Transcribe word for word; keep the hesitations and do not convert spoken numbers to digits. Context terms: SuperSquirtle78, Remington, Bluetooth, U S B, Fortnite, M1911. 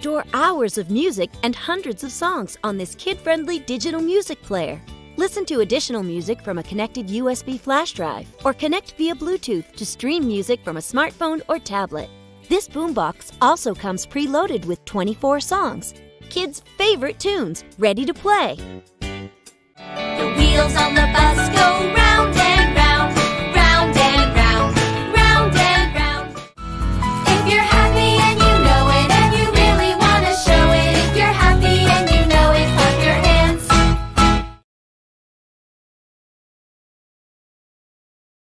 store hours of music and hundreds of songs on this kid-friendly digital music player. Listen to additional music from a connected U S B flash drive or connect via Bluetooth to stream music from a smartphone or tablet. This boombox also comes preloaded with twenty-four songs, kids' favorite tunes, ready to play. The wheels on the bus go round.